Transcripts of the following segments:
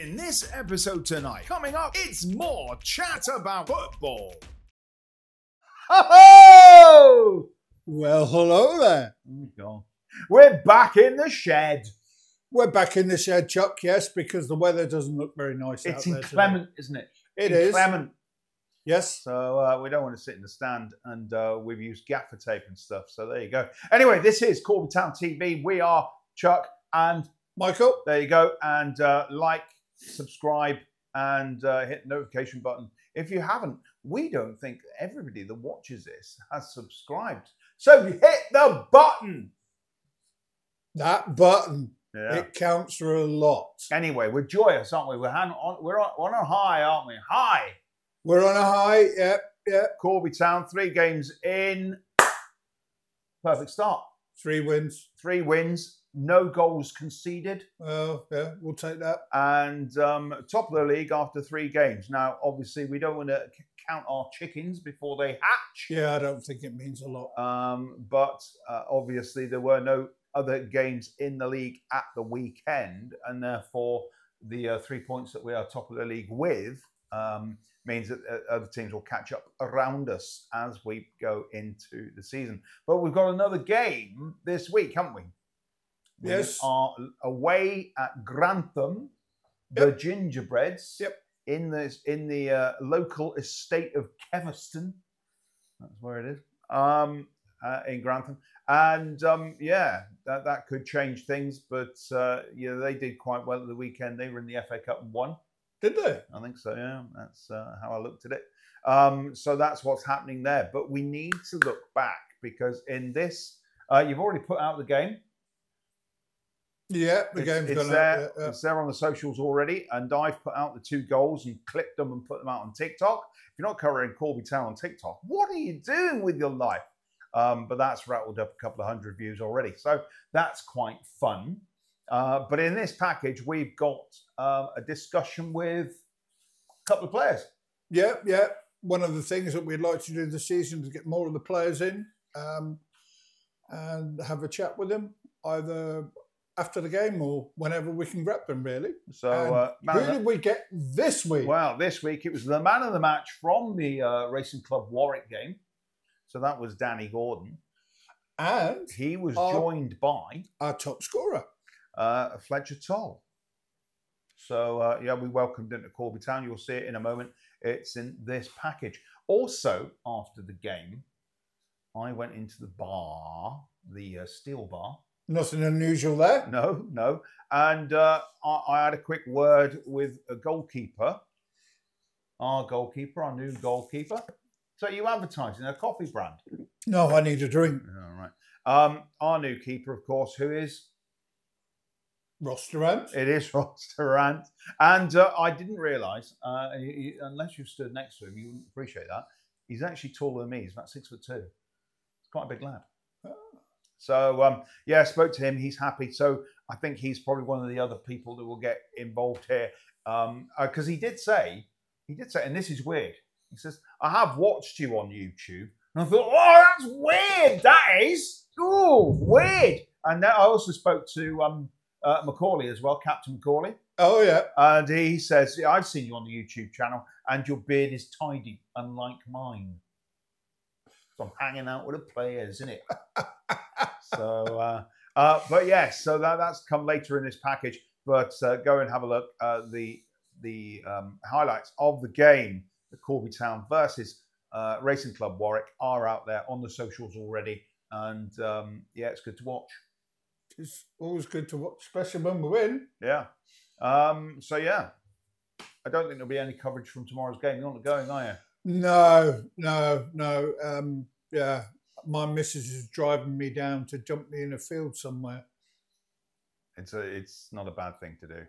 in this episode tonight. Coming up, it's more chat about football. Oh! Well, hello there. We're back in the shed. We're back in the shed, Chuck, yes, because the weather doesn't look very nice out there. It's inclement, isn't it? It is. Inclement. Yes. So we don't want to sit in the stand, and we've used gaffer tape and stuff. So there you go. Anyway, this is Corbin Town TV. We are Chuck and Michael. There you go. And like, subscribe, and hit the notification button. If you haven't, we don't think everybody that watches this has subscribed. So hit the button. That button. Yeah. It counts for a lot. Anyway, we're joyous, aren't we? We're on a high, aren't we? High. We're on a high, yep. Corby Town, 3 games in. Perfect start. 3 wins. 3 wins. No goals conceded. Oh, yeah, we'll take that. And top of the league after 3 games. Now, obviously, we don't want to count our chickens before they hatch. Yeah, I don't think it means a lot. But obviously, there were no other games in the league at the weekend, and therefore the 3 points that we are top of the league with means that other teams will catch up around us as we go into the season. But we've got another game this week, haven't we? Yes. We are away at Grantham, yep. The Gingerbreads, yep. in the local estate of Keveston. That's where it is. In Grantham. And, yeah, that could change things. But, yeah, they did quite well at the weekend. They were in the FA Cup and won. Did they? I think so, yeah. That's how I looked at it. So that's what's happening there. But we need to look back because in this, you've already put out the game. Yeah, the game's there. It's there on the socials already. And I've put out the 2 goals and clipped them and put them out on TikTok. If you're not covering Corby Town on TikTok, what are you doing with your life? But that's rattled up a couple of 100 views already. So that's quite fun. But in this package, we've got a discussion with a couple of players. Yeah, yeah. One of the things that we'd like to do this season is get more of the players in and have a chat with them, either after the game or whenever we can grab them, really. So who did we get this week? Well, this week it was the man of the match from the Racing Club Warwick game. So that was Danny Gordon. And he was joined by our top scorer, Fletcher Toll. So, yeah, we welcomed him to Corby Town. You'll see it in a moment. It's in this package. Also, after the game, I went into the bar, the steel bar. Nothing unusual there. No, no. And I had a quick word with a goalkeeper, our new goalkeeper. So you advertising a coffee brand? No, I need a drink. All right. Our new keeper, of course, who is? Ross Durant. It is Ross Durant. And I didn't realise, unless you stood next to him, you wouldn't appreciate that. He's actually taller than me. He's about 6'2". He's quite a big lad. Oh. So, yeah, I spoke to him. He's happy. So I think he's probably one of the other people that will get involved here. Because he did say, and this is weird. He says, I have watched you on YouTube. And I thought, oh, that's weird, that is. Oh, weird. And then I also spoke to McCauley as well, Captain McCauley. Oh, yeah. And he says, yeah, I've seen you on the YouTube channel, and your beard is tidy, unlike mine. So I'm hanging out with the players, isn't it? So, but, yes, so that's come later in this package. But go and have a look at the highlights of the game. The Corby Town versus Racing Club Warwick are out there on the socials already. And, yeah, it's good to watch. It's always good to watch, especially when we win. Yeah. So, yeah, I don't think there'll be any coverage from tomorrow's game. You're not going, are you? No, no, no. Yeah, my missus is driving me down to dump me in a field somewhere. It's not a bad thing to do,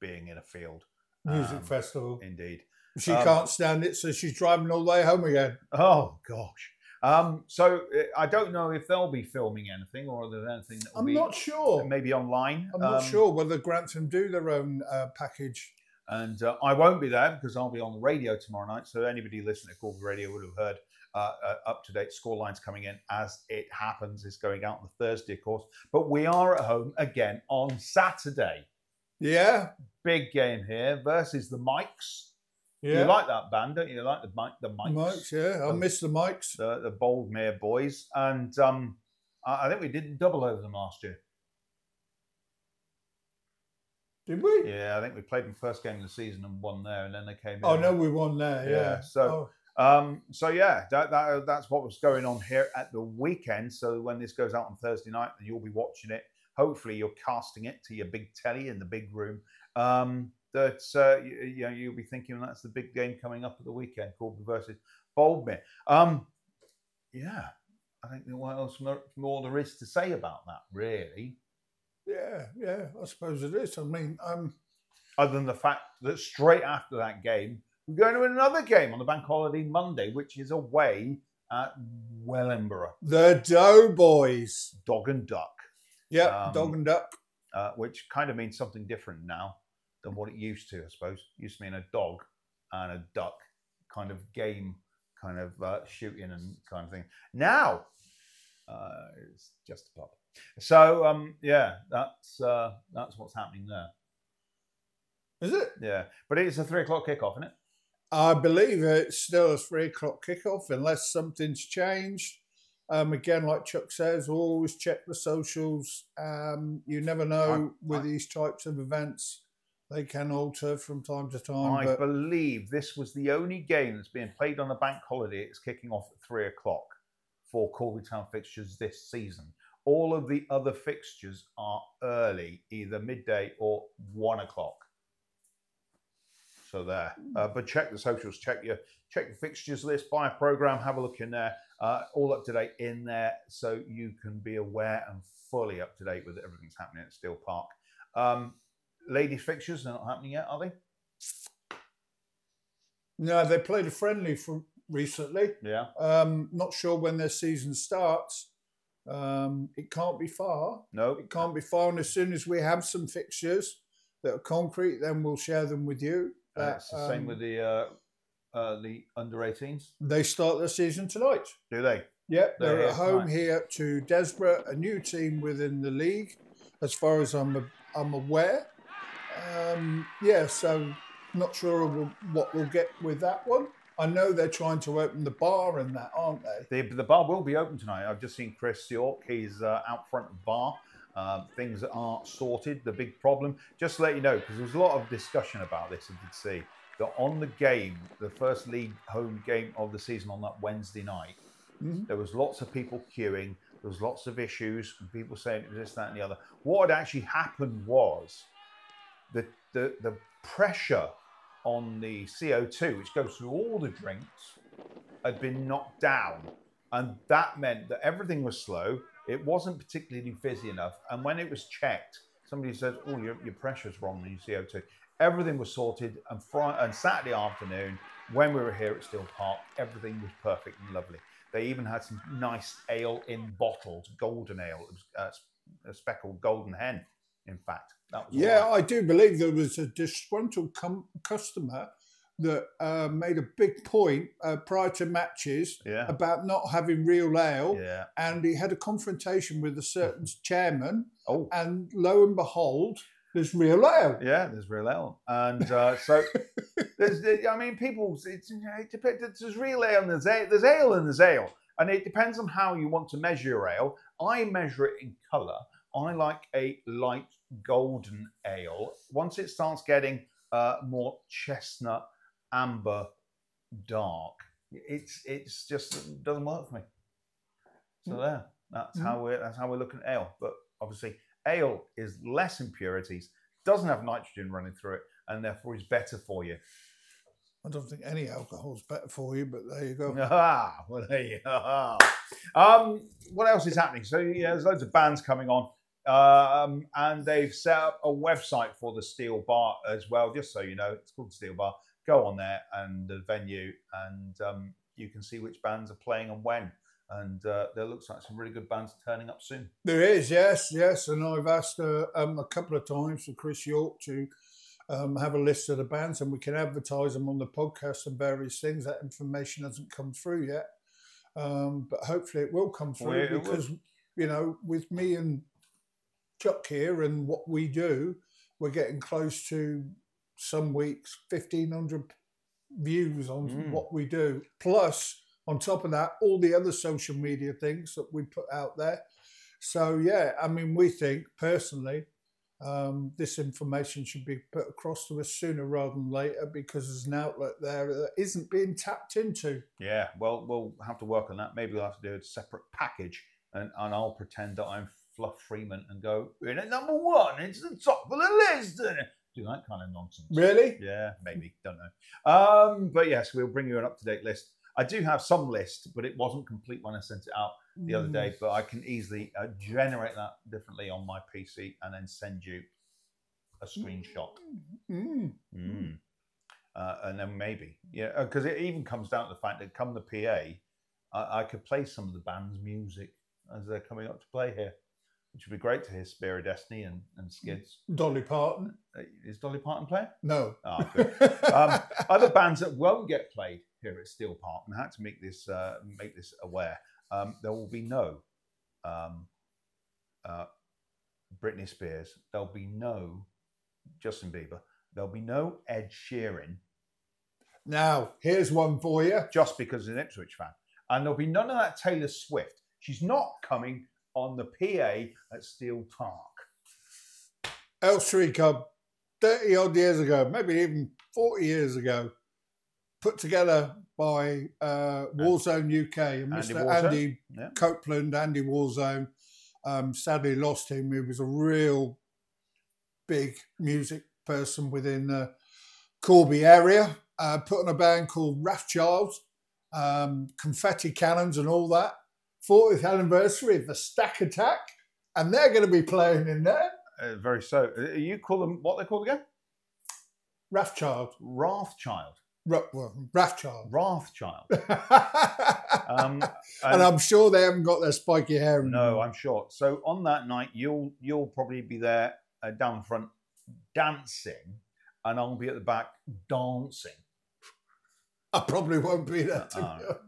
being in a field. Music festival. Indeed. She can't stand it, so she's driving all the way home again. Oh, gosh. So I don't know if they'll be filming anything or there's anything that will be... I'm not sure. Maybe online. I'm not sure whether Grantham do their own package. And I won't be there because I'll be on the radio tomorrow night, so anybody listening to Corby Radio would have heard up-to-date scorelines coming in as it happens. It's going out on Thursday, of course. But we are at home again on Saturday. Yeah. Big game here versus the Mikes. Yeah. You like that band, don't you? You like the Mikes. Mikes, yeah. I miss the Mikes. The Boldmere boys. And I think we did double over them last year. Did we? Yeah, I think we played them first game of the season and won there, and then they came in. Oh, no, we won there, yeah. So, so yeah, that's what was going on here at the weekend. So when this goes out on Thursday night, you'll be watching it. Hopefully, you're casting it to your big telly in the big room. You know, you'll be thinking that's the big game coming up at the weekend, Corby versus Boldmere. Yeah, I think what else more there is to say about that, really. Yeah, yeah, I suppose it is. I mean, other than the fact that straight after that game, we're going to another game on the bank holiday Monday, which is away at Wellingborough. The Doughboys. Dog and Duck. Yeah, Dog and Duck. Which kind of means something different now than what it used to, I suppose. It used to mean a dog and a duck kind of game, kind of shooting and kind of thing. Now, it's just a pub. So yeah, that's what's happening there. Is it? Yeah, but it's a 3 o'clock kickoff, isn't it? I believe it's still a 3 o'clock kickoff, unless something's changed. Again, like Chuck says, we'll always check the socials. You never know with these types of events; they can alter from time to time. I believe this was the only game that's being played on a bank holiday. It's kicking off at 3 o'clock for Corby Town fixtures this season. All of the other fixtures are early, either midday or 1 o'clock. So there. But check the socials, check your fixtures list, buy a programme, have a look in there. All up to date in there so you can be aware and fully up to date with everything that's happening at Steel Park. Ladies' fixtures, they're not happening yet, are they? No, they played a friendly recently. Yeah. Not sure when their season starts. It can't be far. No, it can't be far. And as soon as we have some fixtures that are concrete, then we'll share them with you. That's the same with the under-18s. They start their season tonight. Do they? Yep, they're at home here to Desborough, a new team within the league, as far as I'm aware. Yeah, so not sure what we'll get with that one. I know they're trying to open the bar and that, aren't they? The bar will be open tonight. I've just seen Chris York. He's out front of the bar. Things aren't sorted. The big problem, just to let you know, because there was a lot of discussion about this, I did see, that on the game, the first league home game of the season on that Wednesday night, there was lots of people queuing. There was lots of issues. And people saying it was this, that, and the other. What had actually happened was the pressure on the CO2, which goes through all the drinks, had been knocked down. And that meant that everything was slow. It wasn't particularly fizzy enough. And when it was checked, somebody said, oh, your pressure's wrong on your CO2. Everything was sorted. And Saturday afternoon, when we were here at Steel Park, everything was perfect and lovely. They even had some nice ale in bottles, golden ale. It was a speckled golden hen, in fact. Yeah, I do believe there was a disgruntled customer that made a big point prior to matches about not having real ale. Yeah. And he had a confrontation with a certain chairman. Oh. And lo and behold, there's real ale. Yeah, there's real ale. And so, I mean, people, it depends. There's real ale and there's ale and there's ale. And it depends on how you want to measure your ale. I measure it in colour. I like a light golden ale. Once it starts getting more chestnut, amber, dark, it's just it doesn't work for me. So there, that's how we're looking at ale. But obviously, ale is less impurities, doesn't have nitrogen running through it, and therefore is better for you. I don't think any alcohol is better for you, but there you go. Ah, well, there you are. What else is happening? So yeah, there's loads of bands coming on. And they've set up a website for the Steel Bar as well, just so you know. It's called Steel Bar. Go on there and the venue, and you can see which bands are playing and when. And there looks like some really good bands turning up soon. There is, yes, yes. And I've asked a couple of times for Chris York to have a list of the bands, and we can advertise them on the podcast and various things. That information hasn't come through yet, but hopefully it will come through, because, you know, with me and Chuck here and what we do, we're getting close to some weeks 1,500 views on what we do. Plus, on top of that, all the other social media things that we put out there. So, yeah, I mean, we think, personally, this information should be put across to us sooner rather than later, because there's an outlet there that isn't being tapped into. Yeah, well, we'll have to work on that. Maybe we'll have to do a separate package, and I'll pretend that I'm Fluff Freeman and go, in at number one, it's the top of the list. Do that kind of nonsense. Really? Yeah, maybe. Don't know. But yes, we'll bring you an up-to-date list. I do have some list, but it wasn't complete when I sent it out the other day, but I can easily generate that differently on my PC and then send you a screenshot. And then maybe, yeah, because it even comes down to the fact that come the PA, I could play some of the band's music as they're coming up to play here, which would be great to hear Spear of Destiny and Skids. Dolly Parton. Is Dolly Parton playing? No. Oh, good. Other bands that won't get played here at Steel Park, and I had to make this aware, there will be no Britney Spears, there'll be no Justin Bieber, there'll be no Ed Sheeran. Now, here's one for you. Just because an Ipswich fan. And there'll be none of that Taylor Swift. She's not coming on the PA at Steel Park. Elstree Club, 30-odd years ago, maybe even 40 years ago, put together by Warzone UK and Mr. Andy Copeland, Andy Warzone. Sadly lost him. He was a real big music person within the Corby area. Put on a band called Raph Charles, Confetti Cannons and all that. 40th anniversary of the Stack Attack, and they're going to be playing in there. Very so. You call them, what they call again? Wrathchild. Wrathchild. Wrathchild. Wrathchild. And I'm sure they haven't got their spiky hair in them. I'm sure. So on that night, you'll probably be there down front dancing, and I'll be at the back dancing. I probably won't be there.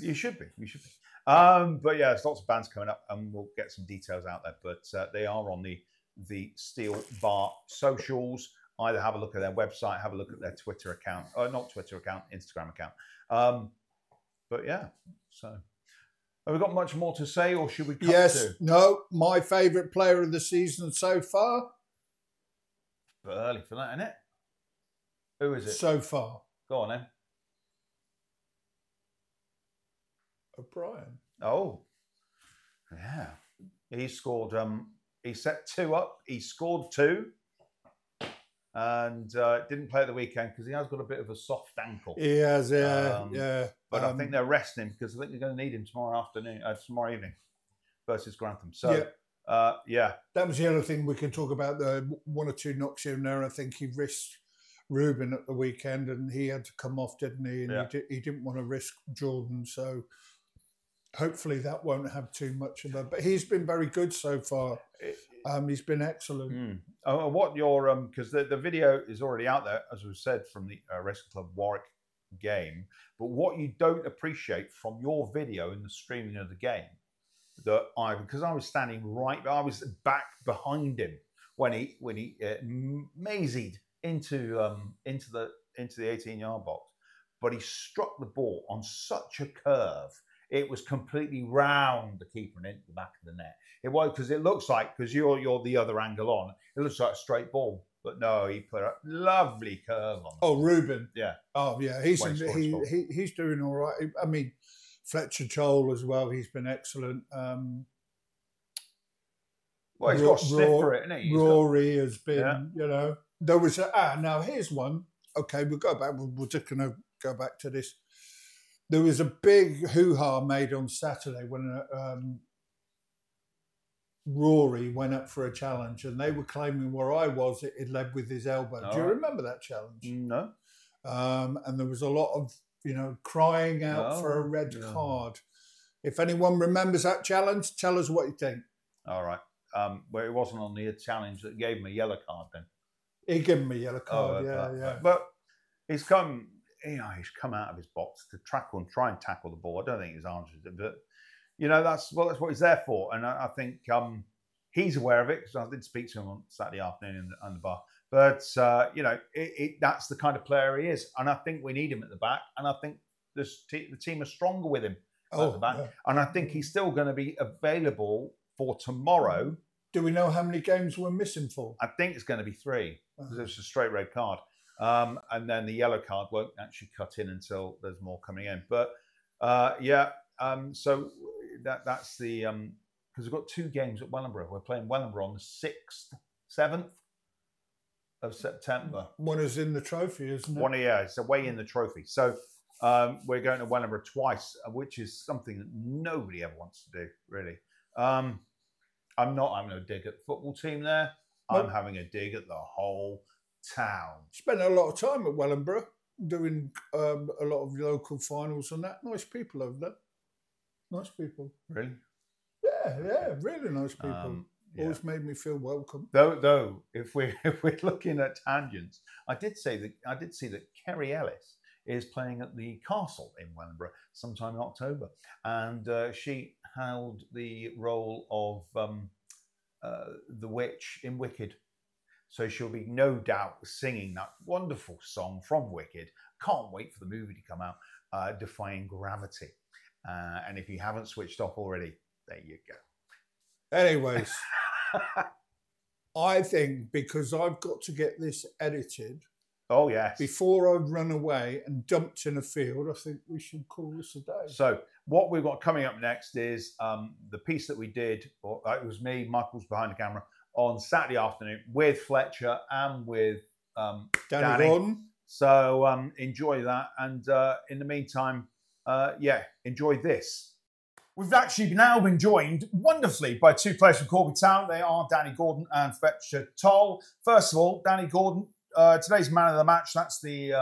You should be. You should be. But yeah, there's lots of bands coming up, and we'll get some details out there. But they are on the Steel Bar socials. Either have a look at their website, have a look at their Twitter account, or not Twitter account, Instagram account. But yeah, so have we got much more to say, or should we? No, my favourite player of the season so far. But early for that, isn't it? Who is it? So far, go on then. O'Brien. Oh, yeah. He scored. He set two up. He scored two, and didn't play at the weekend because he has got a bit of a soft ankle. He has, yeah, yeah. But I think they're resting him because I think they're going to need him tomorrow afternoon, tomorrow evening, versus Grantham. So, yeah. That was the other thing we can talk about. The one or two knocks here and there. I think he risked Ruben at the weekend, and he had to come off, didn't he? And he didn't want to risk Jordan, so. Hopefully that won't have too much of that, but he's been very good so far. He's been excellent. What your because the video is already out there, as we've said, from the Racing Club Warwick game. But what you don't appreciate from your video in the streaming of the game, that because I was standing right, I was back behind him when he mazied into the 18-yard box, but he struck the ball on such a curve. It was completely round the keeper and into the back of the net. It was because it looks like, because you're the other angle on, it looks like a straight ball. But no, he put a lovely curve on. Oh, Ruben. Yeah. Oh, yeah. He's doing all right. I mean, Fletcher Toll as well. He's been excellent. Well, he's got a stiff for it, isn't he? Rory has been, you know. There was a, now here's one. Okay, we'll go back. We're just going to go back to this. There was a big hoo-ha made on Saturday when Rory went up for a challenge, and they were claiming where I was, it led with his elbow. Do you remember that challenge? No. And there was a lot of, you know, crying out for a red card. If anyone remembers that challenge, tell us what you think. All right. Well, it wasn't on the challenge that gave him a yellow card then. He gave him a yellow card, yeah. But he's come... You know, he's come out of his box to try and tackle the ball. I don't think his arms did, but you know, that's what he's there for. And I think he's aware of it because I did speak to him on Saturday afternoon in the bar. But, you know, that's the kind of player he is. And I think we need him at the back. And I think the team are stronger with him at the back. Yeah. And I think he's still going to be available for tomorrow. Do we know how many games we're missing for? I think it's going to be 3 because it's a straight red card. And then the yellow card won't actually cut in until there's more coming in. But, yeah, so that's the... because we've got 2 games at Wellingborough. We're playing Wellingborough on the 6th, 7th of September. One is in the trophy, isn't it? One, yeah, it's away in the trophy. So we're going to Wellingborough twice, which is something that nobody ever wants to do, really. I'm not having a dig at the football team there. I'm having a dig at the whole town. Spent a lot of time at Wellingborough doing a lot of local finals and that. Nice people over there. Nice people. Really? Yeah, yeah, really nice people. Yeah. Always made me feel welcome. Though, if we're looking at tangents, I did see that Kerry Ellis is playing at the Castle in Wellingborough sometime in October, and she held the role of the witch in Wicked, so she'll be no doubt singing that wonderful song from Wicked. Can't wait for the movie to come out, Defying Gravity. And if you haven't switched off already, there you go. Anyways, I think because I've got to get this edited. Oh, yes. Before I run away and dumped in a field, I think we should call this a day. So what we've got coming up next is the piece that we did, or it was me, Michael's behind the camera, on Saturday afternoon with Fletcher and with Danny Gordon. So enjoy that. And in the meantime, yeah, enjoy this. We've actually now been joined wonderfully by 2 players from Corby Town. They are Danny Gordon and Fletcher Toll. First of all, Danny Gordon, today's man of the match. That's the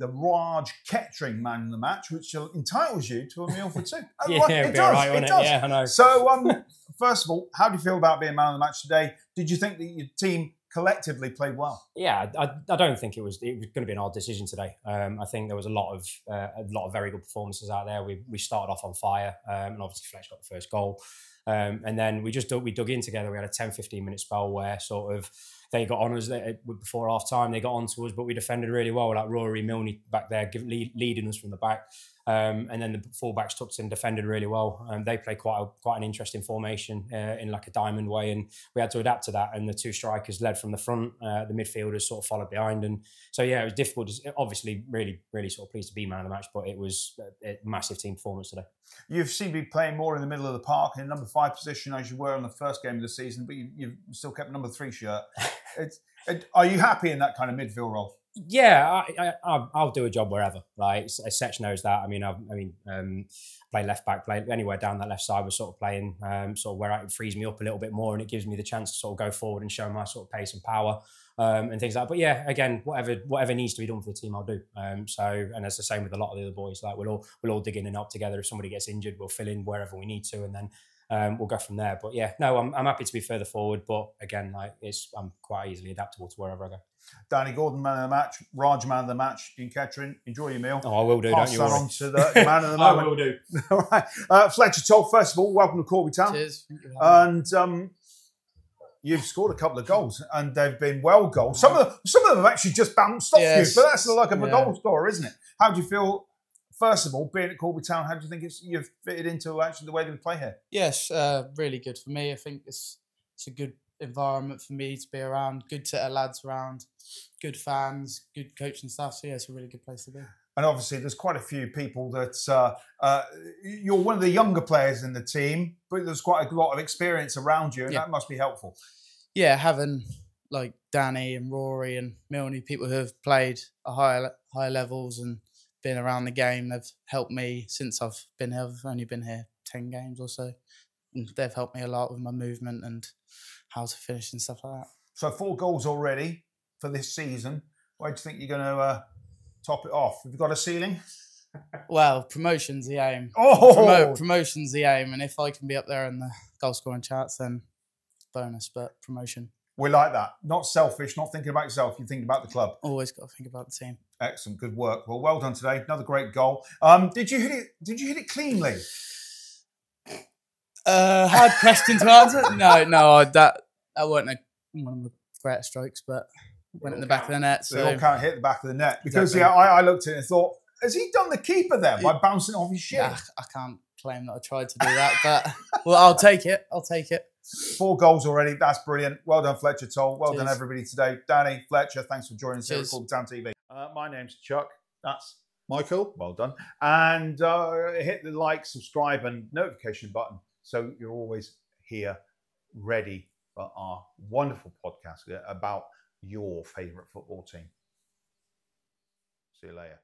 Raj Kettering man of the match, which entitles you to a meal for 2. Yeah, right. It does. Right, it does. Yeah, I know. So, first of all, how do you feel about being man of the match today? Did you think that your team collectively played well? Yeah, I don't think it was going to be an odd decision today. I think there was a lot of very good performances out there. We started off on fire, and obviously Fletch got the first goal, and then we dug in together. We had a 10-15 minute spell where sort of they got on us before half time. They got on to us, but we defended really well. Like Rory Milne back there leading us from the back, and then the fullbacks tucked in, defended really well. They played quite an interesting formation in like a diamond way, and we had to adapt to that. And the 2 strikers led from the front, the midfielders sort of followed behind, and so yeah, it was difficult. Obviously, really, really sort of pleased to be man of the match, but it was a massive team performance today. You've seemed to be playing more in the middle of the park in number 5 position as you were in the first game of the season, but you've still kept number 3 shirt. Are you happy in that kind of midfield role? Yeah, I'll do a job wherever. Like Sech knows that. I mean, play left back, play anywhere down that left side. We're sort of playing sort of where it frees me up a little bit more, and it gives me the chance to sort of go forward and show my sort of pace and power and things like that. But yeah, again, whatever needs to be done for the team, I'll do. So, and it's the same with a lot of the other boys. Like we'll all dig in and help together. If somebody gets injured, we'll fill in wherever we need to, and then. We'll go from there. But yeah, no, I'm happy to be further forward. But again, like I'm quite easily adaptable to wherever I go. Danny Gordon, man of the match. Raj, man of the match in Kettering. Enjoy your meal. Oh, I will do. Pass don't you worry. On to the man of the moment. I will do. All right, Fletcher Toll. First of all, welcome to Corby Town. Cheers. And you've scored a couple of goals, and they've been well goals. Some of them have actually just bounced off you, but that's like a goal scorer, isn't it? How do you feel? First of all, being at Corby Town, how do you think you've fitted into actually the way that we play here? Yes, really good for me. I think it's a good environment for me to be around, good set of lads around, good fans, good coaching staff. So, yeah, it's a really good place to be. And obviously, there's quite a few people that... you're one of the younger players in the team, but there's quite a lot of experience around you, and that must be helpful. Yeah, having like Danny and Rory and Milne, people who have played at higher levels and been around the game, they've helped me since I've been here. I've only been here 10 games or so. And they've helped me a lot with my movement and how to finish and stuff like that. So 4 goals already for this season. Where do you think you're going to top it off? Have you got a ceiling? Well, promotion's the aim. Oh! Promotion's the aim. And if I can be up there in the goal scoring charts, then bonus, but promotion. We like that. Not selfish, not thinking about yourself. You think about the club. Always got to think about the team. Excellent. Good work. Well, well done today. Another great goal. Did you hit it cleanly? Hard question to answer. No, that wasn't one of the greatest strokes, but went in the back of the net. So they all can't hit the back of the net. Because I looked at it and thought, has he done the keeper there by bouncing off his shin? Yeah, I can't claim that I tried to do that, but well, I'll take it. I'll take it. 4 goals already. That's brilliant. Well done, Fletcher Toll. Well done, everybody, today. Danny, Fletcher, thanks for joining us here at Corby Town TV. My name's Chuck. That's Michael. Well done. And hit the like, subscribe, and notification button so you're always here ready for our wonderful podcast about your favourite football team. See you later.